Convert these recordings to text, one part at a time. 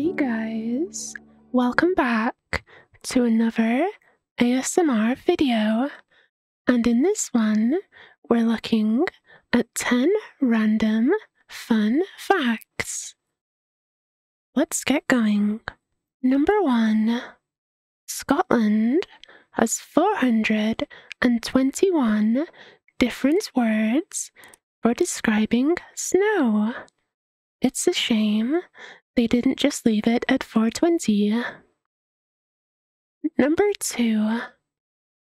Hey guys, welcome back to another ASMR video, and in this one we're looking at 10 random fun facts. Let's get going. Number 1. Scotland has 421 different words for describing snow. It's a shame they didn't just leave it at 420. Number 2.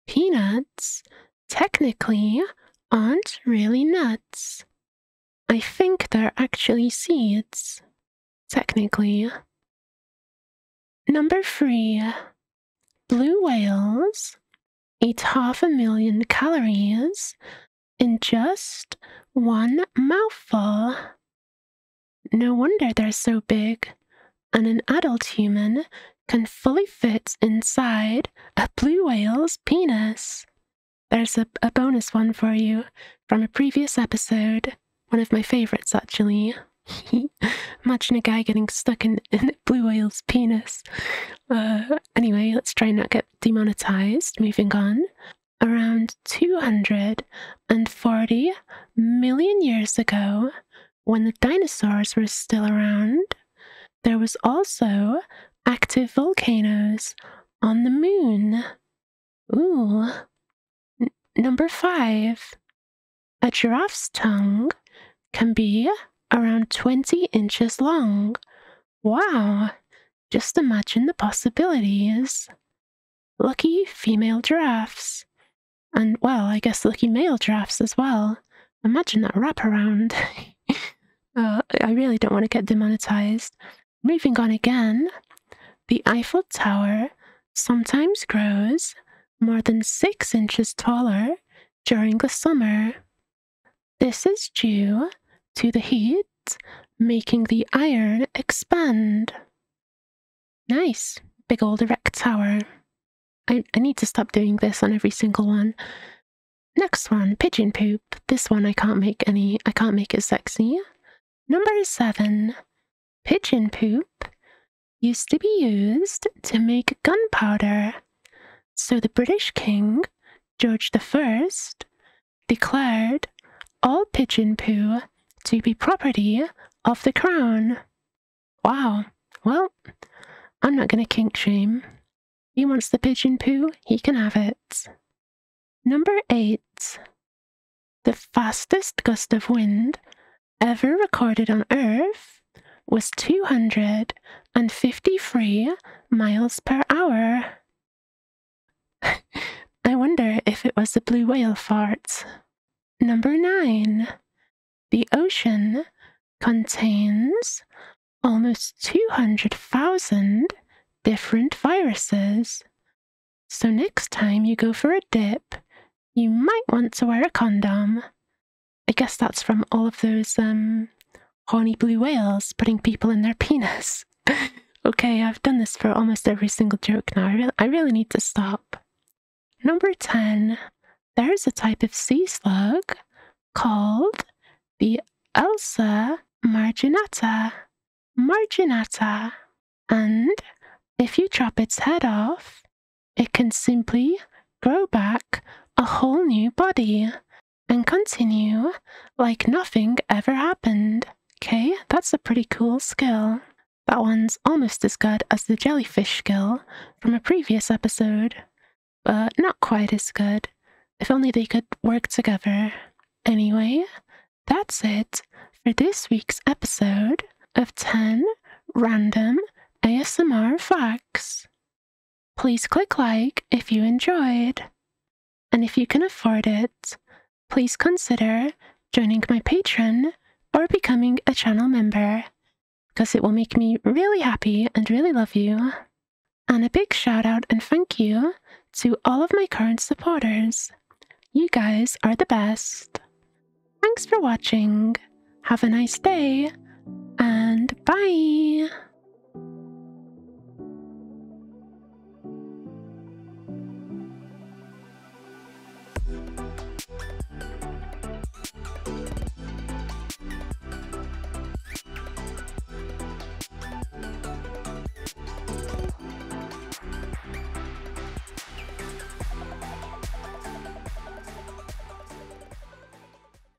Peanuts technically aren't really nuts. I think they're actually seeds, technically. Number 3. Blue whales eat 500,000 calories in just one mouthful. No wonder they're so big, and an adult human can fully fit inside a blue whale's penis. There's a bonus one for you from a previous episode, one of my favorites actually. Imagine a guy getting stuck in a blue whale's penis. Anyway, let's try and not get demonetized. Moving on. Around 240 million years ago, when the dinosaurs were still around, there was also active volcanoes on the moon. Ooh. Number 5. A giraffe's tongue can be around 20 inches long. Wow! Just imagine the possibilities. Lucky female giraffes. And, well, I guess lucky male giraffes as well. Imagine that wraparound. I really don't want to get demonetized. Moving on again, the Eiffel Tower sometimes grows more than 6 inches taller during the summer. This is due to the heat making the iron expand. Nice, big old erect tower. I need to stop doing this on every single one. Next one, pigeon poop. This one I can't make it sexy. Number 7. Pigeon poop used to be used to make gunpowder, so the British King, George I, declared all pigeon poo to be property of the crown. Wow, well, I'm not going to kink shame. He wants the pigeon poo, he can have it. Number 8. The fastest gust of wind ever recorded on Earth was 253 miles per hour. I wonder if it was the blue whale fart. Number 9. The ocean contains almost 200,000 different viruses. So next time you go for a dip, you might want to wear a condom. I guess that's from all of those horny blue whales putting people in their penis. Okay, I've done this for almost every single joke now. I really need to stop. Number 10. There's a type of sea slug called the Elsa marginata. And if you chop its head off, it can simply grow back a whole new body and continue like nothing ever happened. Okay, that's a pretty cool skill. That one's almost as good as the jellyfish skill from a previous episode, but not quite as good. If only they could work together. Anyway, that's it for this week's episode of 10 random ASMR facts. Please click like if you enjoyed. And if you can afford it, please consider joining my Patreon or becoming a channel member, because it will make me really happy and really love you. And a big shout out and thank you to all of my current supporters. You guys are the best. Thanks for watching. Have a nice day, and bye!